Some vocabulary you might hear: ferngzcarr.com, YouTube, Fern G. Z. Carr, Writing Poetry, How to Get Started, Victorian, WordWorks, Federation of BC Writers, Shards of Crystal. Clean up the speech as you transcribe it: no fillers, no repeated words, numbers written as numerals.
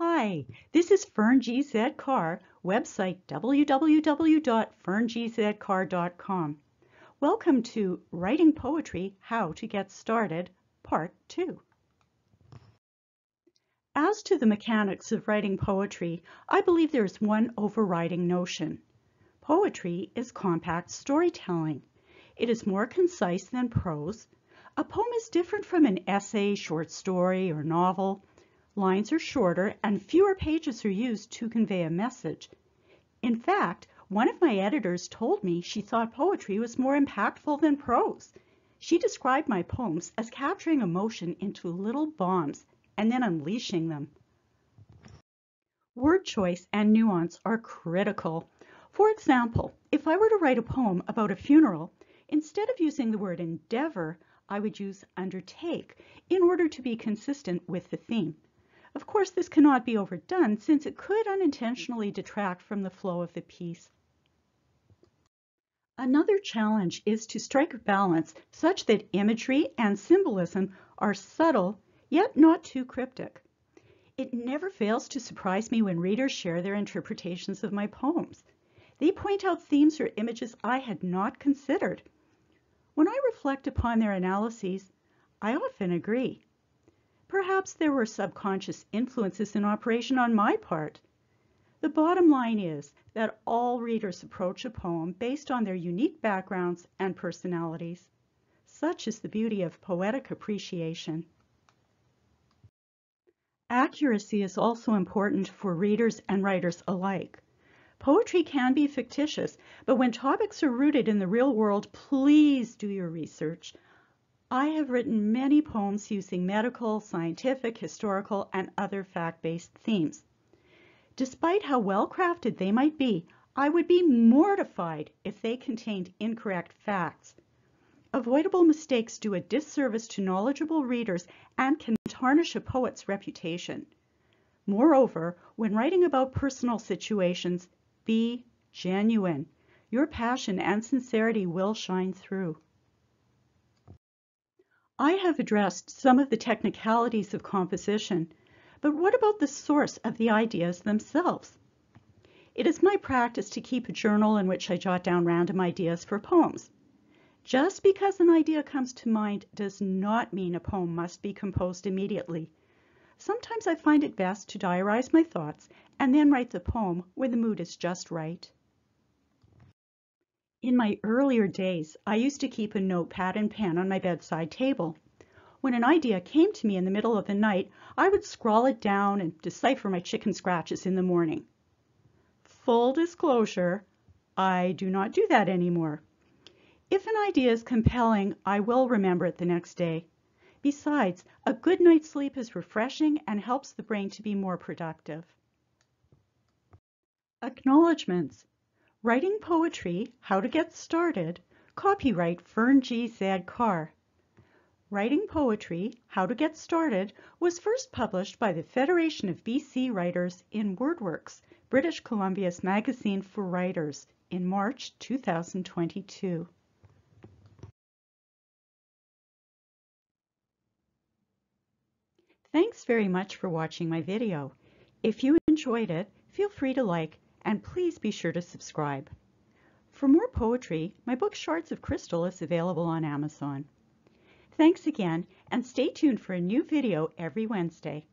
Hi, this is Fern G. Z. Carr, website www.ferngzcarr.com. Welcome to Writing Poetry, How to Get Started, Part 2. As to the mechanics of writing poetry, I believe there is one overriding notion. Poetry is compact storytelling. It is more concise than prose. A poem is different from an essay, short story, or novel. Lines are shorter and fewer pages are used to convey a message. In fact, one of my editors told me she thought poetry was more impactful than prose. She described my poems as capturing emotion into little bombs and then unleashing them. Word choice and nuance are critical. For example, if I were to write a poem about a funeral, instead of using the word endeavor, I would use undertake in order to be consistent with the theme. Of course, this cannot be overdone since it could unintentionally detract from the flow of the piece. Another challenge is to strike a balance such that imagery and symbolism are subtle, yet not too cryptic. It never fails to surprise me when readers share their interpretations of my poems. They point out themes or images I had not considered. When I reflect upon their analyses, I often agree. Perhaps there were subconscious influences in operation on my part. The bottom line is that all readers approach a poem based on their unique backgrounds and personalities. Such is the beauty of poetic appreciation. Accuracy is also important for readers and writers alike. Poetry can be fictitious, but when topics are rooted in the real world, please do your research. I have written many poems using medical, scientific, historical, and other fact-based themes. Despite how well-crafted they might be, I would be mortified if they contained incorrect facts. Avoidable mistakes do a disservice to knowledgeable readers and can tarnish a poet's reputation. Moreover, when writing about personal situations, be genuine. Your passion and sincerity will shine through. I have addressed some of the technicalities of composition, but what about the source of the ideas themselves? It is my practice to keep a journal in which I jot down random ideas for poems. Just because an idea comes to mind does not mean a poem must be composed immediately. Sometimes I find it best to diarize my thoughts and then write the poem when the mood is just right. In my earlier days, I used to keep a notepad and pen on my bedside table. When an idea came to me in the middle of the night, I would scrawl it down and decipher my chicken scratches in the morning. Full disclosure, I do not do that anymore. If an idea is compelling, I will remember it the next day. Besides, a good night's sleep is refreshing and helps the brain to be more productive. Acknowledgements. Writing Poetry, How to Get Started, copyright Fern G. Z. Carr. Writing Poetry, How to Get Started was first published by the Federation of BC Writers in WordWorks, British Columbia's magazine for writers, in March 2022. Thanks very much for watching my video. If you enjoyed it, feel free to like, and please be sure to subscribe. For more poetry, my book Shards of Crystal is available on Amazon. Thanks again, and stay tuned for a new video every Wednesday.